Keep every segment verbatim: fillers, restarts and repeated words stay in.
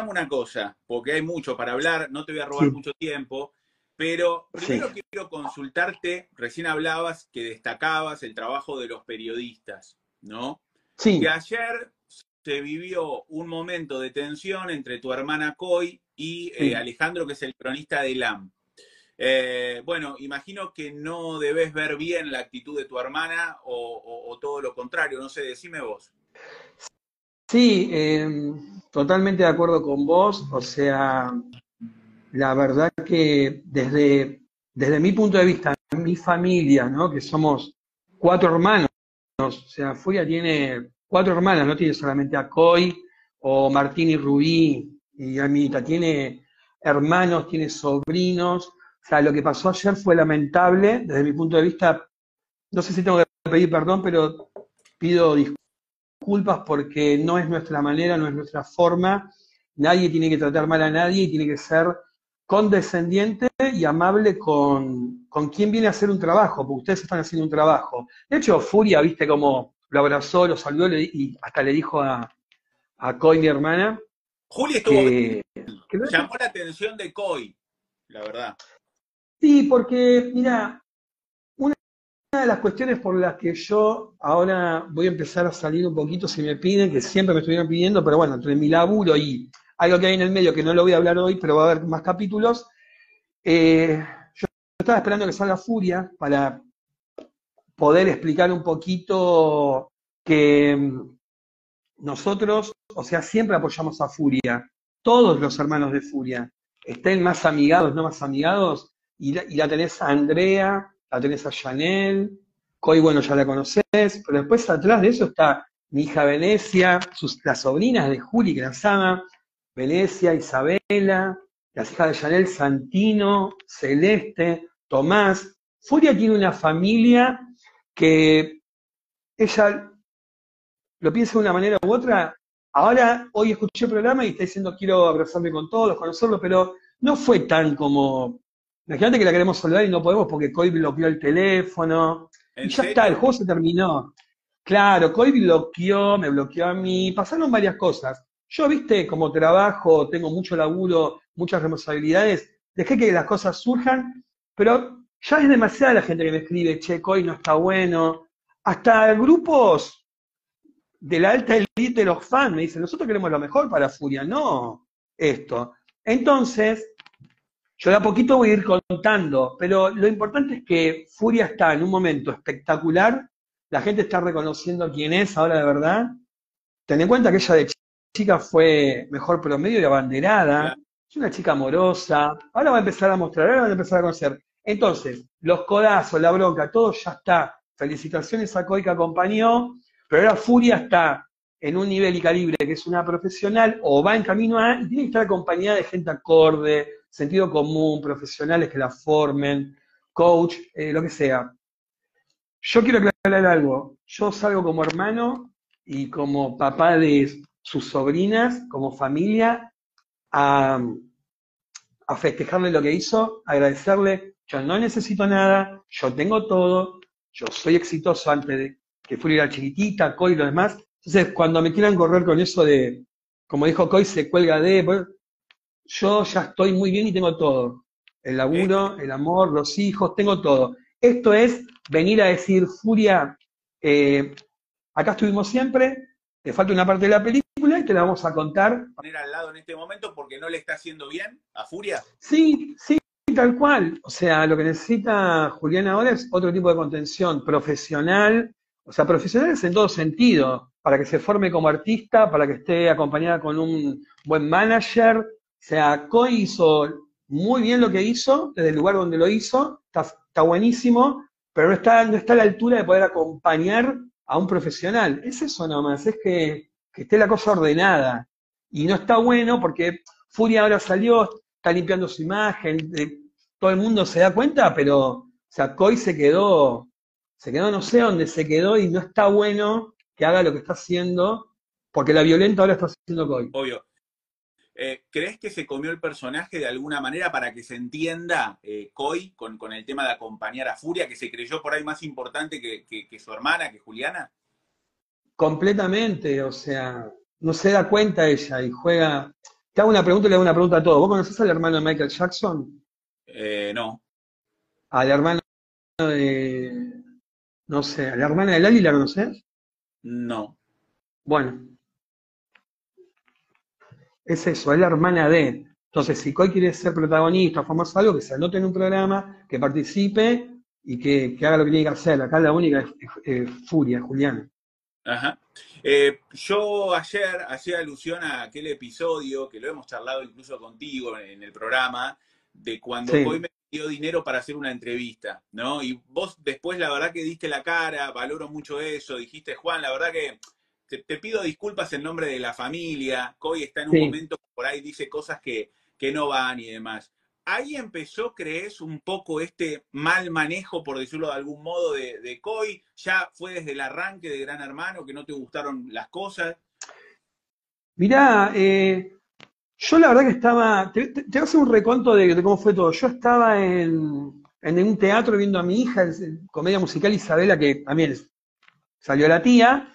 escuchame una cosa, porque hay mucho para hablar, no te voy a robar sí. mucho tiempo, pero primero sí. quiero consultarte, recién hablabas que destacabas el trabajo de los periodistas, ¿no? Sí. Que ayer se vivió un momento de tensión entre tu hermana Coy y sí. eh, Alejandro, que es el cronista de L A M. Eh, bueno, imagino que no debes ver bien la actitud de tu hermana o, o, o todo lo contrario, no sé, decime vos. Sí, eh, totalmente de acuerdo con vos, o sea, la verdad que desde, desde mi punto de vista, mi familia, ¿no? Que somos cuatro hermanos, o sea, Furia tiene cuatro hermanas, no tiene solamente a Coy o Martín y Rubí y Amita, tiene hermanos, tiene sobrinos, o sea, lo que pasó ayer fue lamentable, desde mi punto de vista, no sé si tengo que pedir perdón, pero pido disculpas. Disculpas porque no es nuestra manera, no es nuestra forma, nadie tiene que tratar mal a nadie y tiene que ser condescendiente y amable con, con quien viene a hacer un trabajo, porque ustedes están haciendo un trabajo. De hecho, Furia, viste cómo lo abrazó, lo saludó y hasta le dijo a, a Coy, mi hermana. Juli estuvo que, que llamó la atención de Coy, la verdad. Sí, porque, mira, una de las cuestiones por las que yo ahora voy a empezar a salir un poquito, si me piden, que siempre me estuvieron pidiendo, pero bueno, entre mi laburo y algo que hay en el medio que no lo voy a hablar hoy, pero va a haber más capítulos, eh, yo estaba esperando que salga Furia para poder explicar un poquito que nosotros, o sea, siempre apoyamos a Furia, todos los hermanos de Furia, estén más amigados, no más amigados, y la, y la tenés a Andrea, la tenés a Chanel, Coy, bueno, ya la conocés, pero después atrás de eso está mi hija Venecia, sus, las sobrinas de Juli, que las ama, Venecia, Isabela, las hijas de Chanel, Santino, Celeste, Tomás. Furia tiene una familia que ella lo piensa de una manera u otra. Ahora, hoy escuché el programa y está diciendo quiero abrazarme con todos, conocerlos, pero no fue tan como... Imagínate que la queremos saludar y no podemos porque Coy bloqueó el teléfono. Y ya está, el juego se terminó. Claro, Coy bloqueó, me bloqueó a mí. Pasaron varias cosas. Yo, viste, como trabajo, tengo mucho laburo, muchas responsabilidades. Dejé que las cosas surjan, pero ya es demasiada la gente que me escribe, che, Coy no está bueno. Hasta grupos de la alta elite de los fans me dicen, nosotros queremos lo mejor para Furia, no esto. Entonces... yo de a poquito voy a ir contando, pero lo importante es que Furia está en un momento espectacular, la gente está reconociendo quién es ahora de verdad. Ten en cuenta que ella de chica fue mejor promedio y abanderada, es una chica amorosa, ahora va a empezar a mostrar, ahora va a empezar a conocer. Entonces, los codazos, la bronca, todo ya está. Felicitaciones a Coy que acompañó, pero ahora Furia está en un nivel y calibre que es una profesional, o va en camino a, y tiene que estar acompañada de gente acorde, sentido común, profesionales que la formen, coach, eh, lo que sea. Yo quiero aclarar algo. Yo salgo como hermano y como papá de sus sobrinas, como familia, a, a festejarle lo que hizo, agradecerle. Yo no necesito nada, yo tengo todo, yo soy exitoso antes de que Furia era chiquitita, Coy y lo demás. Entonces, cuando me quieran correr con eso de, como dijo Coy, se cuelga de... yo ya estoy muy bien y tengo todo. El laburo, el amor, los hijos, tengo todo. Esto es venir a decir, Furia, eh, acá estuvimos siempre, te falta una parte de la película y te la vamos a contar. ¿Poner al lado en este momento porque no le está haciendo bien a Furia? Sí, sí, tal cual. O sea, lo que necesita Juliana ahora es otro tipo de contención profesional, o sea, profesionales en todo sentido, para que se forme como artista, para que esté acompañada con un buen manager. O sea, Coy hizo muy bien lo que hizo, desde el lugar donde lo hizo, está, está buenísimo, pero no está, no está a la altura de poder acompañar a un profesional. Es eso nomás, es que, que esté la cosa ordenada. Y no está bueno porque Furia ahora salió, está limpiando su imagen, eh, todo el mundo se da cuenta, pero o sea, Coy se quedó, se quedó no sé dónde se quedó y no está bueno que haga lo que está haciendo, porque la violenta ahora está haciendo Coy. Obvio. Eh, ¿Crees que se comió el personaje de alguna manera para que se entienda eh, Coy con, con el tema de acompañar a Furia, que se creyó por ahí más importante que, que, que su hermana, que Juliana? Completamente, o sea, no se da cuenta ella y juega, Te hago una pregunta y le hago una pregunta a todos. ¿Vos conocés al hermano de Michael Jackson? Eh, no. ¿Al hermano de... no sé, a la hermana de Lali la conocés? No. Bueno. Es eso, es la hermana de... Entonces, si Coy quiere ser protagonista, formarse algo, que se anote en un programa, que participe y que, que haga lo que tiene que hacer. Acá la única es, es, es Furia, Juliana. Ajá. Eh, yo ayer hacía alusión a aquel episodio, que lo hemos charlado incluso contigo en el programa, de cuando sí. Coy me dio dinero para hacer una entrevista, ¿no? Y vos después la verdad que diste la cara, valoro mucho eso, dijiste, Juan, la verdad que te, te pido disculpas en nombre de la familia, Coy está en un sí. momento que por ahí dice cosas que, que no van y demás. Ahí empezó, ¿crees, un poco este mal manejo, por decirlo de algún modo, de, de Coy? ¿Ya fue desde el arranque de Gran Hermano que no te gustaron las cosas? Mirá, eh, yo la verdad que estaba... Te, te, te voy a hacer un recuento de, de cómo fue todo. Yo estaba en, en un teatro viendo a mi hija, en comedia musical Isabela, que también salió la tía,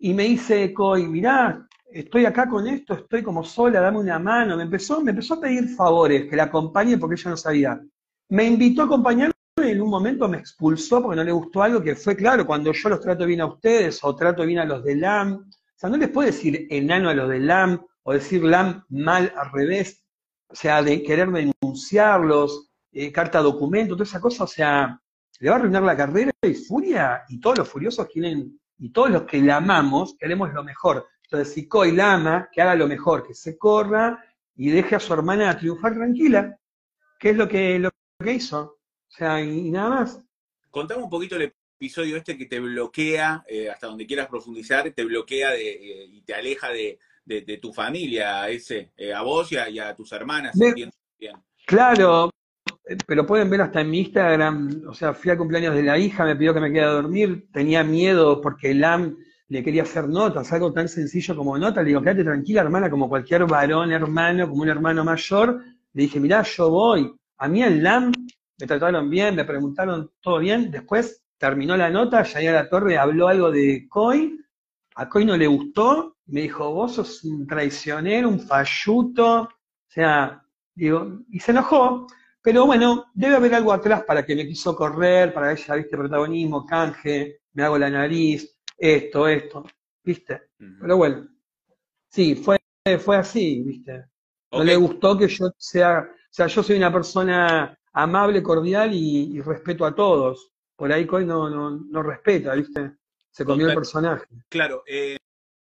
y me dice, Coy, mirá, estoy acá con esto, estoy como sola, dame una mano. Me empezó, me empezó a pedir favores, que la acompañe porque ella no sabía. Me invitó a acompañarme y en un momento me expulsó porque no le gustó algo que fue, claro, cuando yo los trato bien a ustedes o trato bien a los de L A M. O sea, no les puedo decir enano a los de L A M o decir L A M mal al revés. O sea, de querer denunciarlos, eh, carta documento, toda esa cosa. O sea, le va a arruinar la carrera y Furia. Y todos los furiosos quieren, y todos los que la amamos, queremos lo mejor. Entonces, si Coy la ama, que haga lo mejor, que se corra y deje a su hermana triunfar tranquila, que es lo que, lo que hizo. O sea, y, y nada más. Contame un poquito el episodio este que te bloquea, eh, hasta donde quieras profundizar, te bloquea de, eh, y te aleja de, de, de tu familia, ese, eh, a vos y a, y a tus hermanas. Me, entiendo bien. Claro, pero pueden ver hasta en mi Instagram, o sea, fui al cumpleaños de la hija, me pidió que me quede a dormir, tenía miedo porque L A M... le quería hacer notas, algo tan sencillo como notas, le digo, quédate tranquila hermana, como cualquier varón, hermano, como un hermano mayor, le dije, mirá, yo voy, a mí en L A M me trataron bien, me preguntaron todo bien, después terminó la nota, Jair La Torre habló algo de Coy, a Coy no le gustó, me dijo, vos sos un traicionero, un falluto, o sea, digo, y se enojó, pero bueno, debe haber algo atrás para que me quiso correr, para ella, viste, protagonismo, canje, me hago la nariz, esto, esto, ¿viste? Uh-huh. Pero bueno, sí, fue, fue así, ¿viste? Okay. No le gustó que yo sea, o sea, yo soy una persona amable, cordial y, y respeto a todos. Por ahí Coy no, no, no respeta, ¿viste? Se comió el personaje. Claro, eh,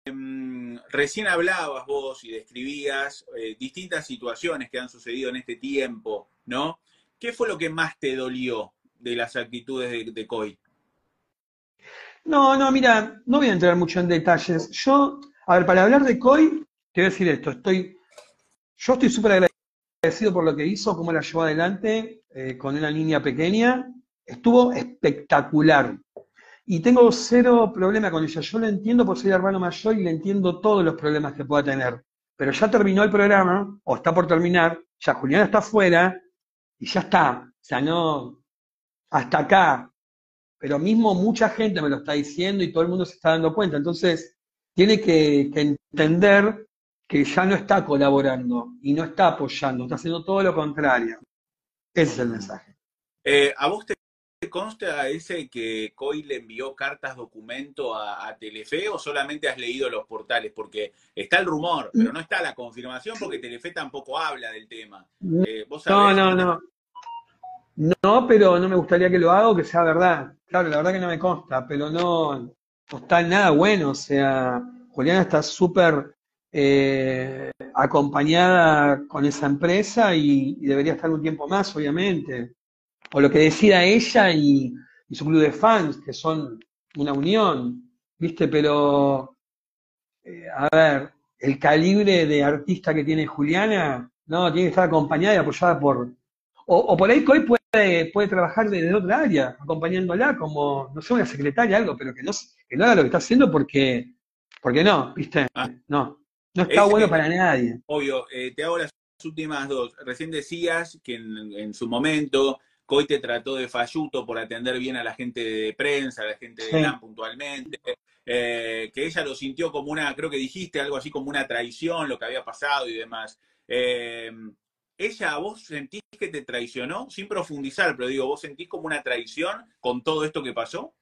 eh, recién hablabas vos y describías eh, distintas situaciones que han sucedido en este tiempo, ¿no? ¿Qué fue lo que más te dolió de las actitudes de, de Coy? No, no, mira, no voy a entrar mucho en detalles. Yo, a ver, para hablar de Coy, te voy a decir esto, estoy, yo estoy súper agradecido por lo que hizo, cómo la llevó adelante, eh, con una niña pequeña, estuvo espectacular. Y tengo cero problema con ella, yo la entiendo por ser hermano mayor y le entiendo todos los problemas que pueda tener. Pero ya terminó el programa, o está por terminar, ya Juliana está afuera, y ya está, o sea, no, hasta acá. Pero mismo mucha gente me lo está diciendo y todo el mundo se está dando cuenta. Entonces, tiene que, que entender que ya no está colaborando y no está apoyando, está haciendo todo lo contrario. Ese es el mensaje. Eh, ¿A vos te consta ese que Coy le envió cartas, documento a, a Telefe o solamente has leído los portales? Porque está el rumor, pero no está la confirmación porque Telefe tampoco habla del tema. Eh, ¿vos sabés? No, no, no. No, pero no me gustaría que lo haga o que sea verdad. Claro, la verdad que no me consta, pero no, no está nada bueno. O sea, Juliana está súper eh, acompañada con esa empresa y, y debería estar un tiempo más, obviamente. O lo que decida ella y, y su club de fans, que son una unión, ¿viste? Pero, eh, a ver, el calibre de artista que tiene Juliana, no, tiene que estar acompañada y apoyada por... O, o por ahí Coy puede... Puede, puede trabajar desde otra área, acompañándola como, no sé, una secretaria, algo, pero que no, que no haga lo que está haciendo porque, porque no, ¿viste? Ah, no, no está bueno que, para nadie. Obvio, eh, te hago las últimas dos. Recién decías que en, en su momento Coy te trató de falluto por atender bien a la gente de prensa, a la gente de LAM puntualmente, eh, que ella lo sintió como una, creo que dijiste algo así como una traición, lo que había pasado y demás. Eh, ¿Ella, vos sentís que te traicionó? Sin profundizar, pero digo, ¿vos sentís como una traición con todo esto que pasó?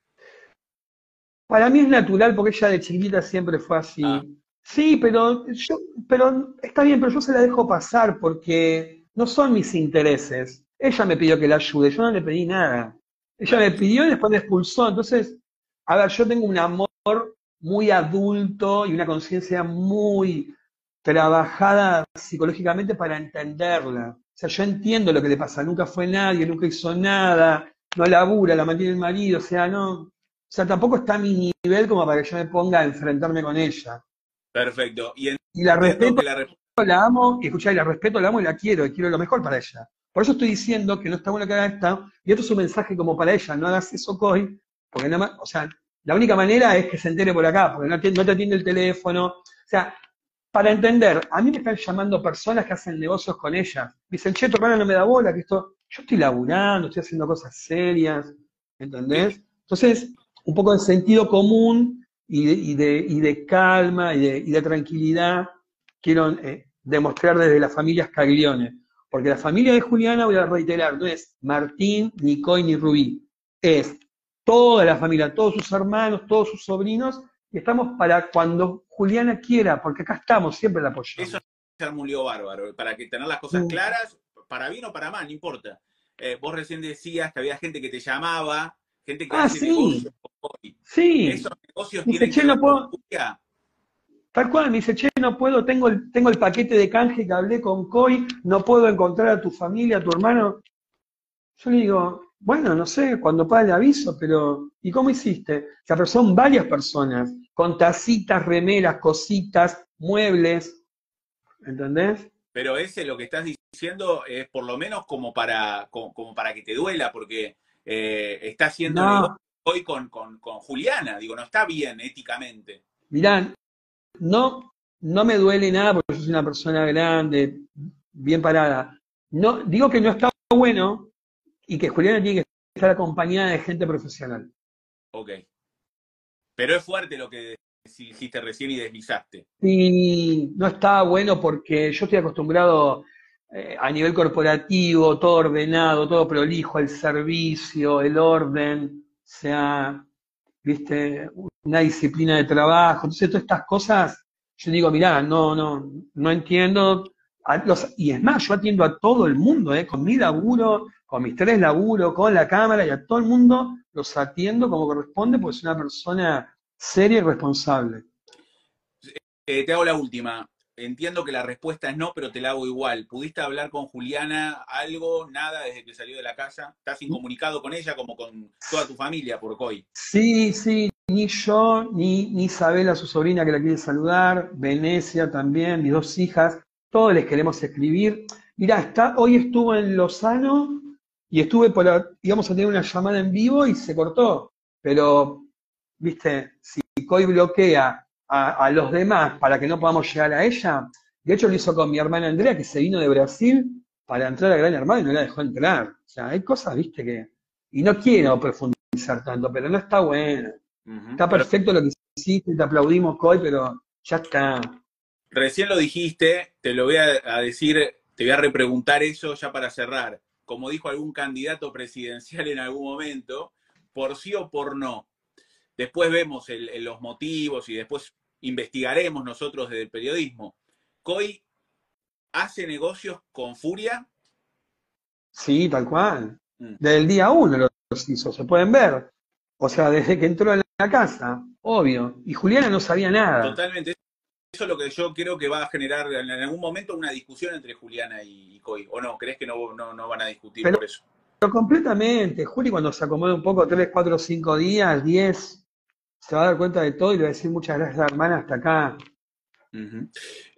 Para mí es natural, porque ella de chiquita siempre fue así. Ah. Sí, pero, yo, pero está bien, pero yo se la dejo pasar porque no son mis intereses. Ella me pidió que la ayude, yo no le pedí nada. Ella me pidió y después me expulsó. Entonces, a ver, yo tengo un amor muy adulto y una conciencia muy trabajada psicológicamente para entenderla. O sea, yo entiendo lo que le pasa. Nunca fue nadie, nunca hizo nada, no labura, la mantiene el marido, o sea, no... O sea, tampoco está a mi nivel como para que yo me ponga a enfrentarme con ella. Perfecto. Y, y la respeto, la, resp la amo, y escuchá, y la respeto, la amo y la quiero, y quiero lo mejor para ella. Por eso estoy diciendo que no está bueno que haga esta, y esto es un mensaje como para ella, no hagas eso, Coy, porque nada más, o sea, la única manera es que se entere por acá, porque no te, no te atiende el teléfono. O sea, para entender, a mí me están llamando personas que hacen negocios con ella. Me dicen, che, tu hermana no me da bola, que esto, yo estoy laburando, estoy haciendo cosas serias, ¿entendés? Entonces... un poco de sentido común y de, y de, y de calma y de, y de tranquilidad quiero eh, demostrar desde la familia Scaglione. Porque la familia de Juliana, voy a reiterar, no es Martín, ni Coy, ni Rubí. Es toda la familia, todos sus hermanos, todos sus sobrinos, y estamos para cuando Juliana quiera, porque acá estamos, siempre la apoyamos. Eso es un lío bárbaro, para que tener las cosas claras, para bien o para mal, no importa. Eh, vos recién decías que había gente que te llamaba, gente que ah, hace sí. negocios con Coy. Sí. Esos negocios me dice, che, no puedo. Tal cual, me dice, che, no puedo, tengo el, tengo el paquete de canje que hablé con Coy, no puedo encontrar a tu familia, a tu hermano. Yo le digo, bueno, no sé, cuando pueda le aviso, pero ¿y cómo hiciste? O sea, pero son varias personas, con tacitas, remeras, cositas, muebles, ¿entendés? Pero ese lo que estás diciendo es por lo menos como para, como, como para que te duela, porque... Eh, está haciendo no. Coy con, con, con Juliana, digo, no está bien éticamente. Mirá, no, no me duele nada porque yo soy una persona grande, bien parada. No, digo que no está bueno y que Juliana tiene que estar acompañada de gente profesional. Ok. Pero es fuerte lo que hiciste recién y deslizaste. Y no está bueno porque yo estoy acostumbrado... Eh, a nivel corporativo, todo ordenado, todo prolijo, el servicio, el orden, o sea, viste, una disciplina de trabajo, entonces todas estas cosas, yo digo, mirá, no, no, no entiendo, a los, y es más, yo atiendo a todo el mundo, eh, con mi laburo, con mis tres laburos, con la cámara, y a todo el mundo los atiendo como corresponde, porque soy una persona seria y responsable. Eh, te hago la última. Entiendo que la respuesta es no, pero te la hago igual. ¿Pudiste hablar con Juliana algo, nada, desde que salió de la casa? ¿Estás incomunicado con ella como con toda tu familia por Coy? Sí, sí, ni yo, ni, ni Isabela, su sobrina que la quiere saludar, Venecia también, mis dos hijas, todos les queremos escribir. Mirá, está, hoy estuvo en Lozano y estuve por, íbamos a tener una llamada en vivo y se cortó. Pero, viste, si Coy bloquea A, a los demás para que no podamos llegar a ella, de hecho lo hizo con mi hermana Andrea, que se vino de Brasil para entrar a Gran Hermano y no la dejó entrar. O sea, hay cosas, viste, que... Y no quiero profundizar tanto, pero no está bueno. Uh-huh. Está perfecto lo que hiciste, te aplaudimos, Coy, pero ya está. Recién lo dijiste, te lo voy a, a decir, te voy a repreguntar eso ya para cerrar. Como dijo algún candidato presidencial en algún momento, por sí o por no. Después vemos el, el, los motivos y después investigaremos nosotros desde el periodismo. ¿Coy hace negocios con Furia? Sí, tal cual. Mm. Desde el día uno los hizo, se pueden ver. O sea, desde que entró en la casa, obvio. Y Juliana no sabía nada. Totalmente. Eso es lo que yo creo que va a generar en algún momento una discusión entre Juliana y Coy. ¿O no? ¿Crees que no, no, no van a discutir Pero, por eso? Pero completamente. Juli, cuando se acomode un poco, tres, cuatro, cinco días, diez... se va a dar cuenta de todo y le va a decir muchas gracias, hermana, hasta acá. Uh-huh.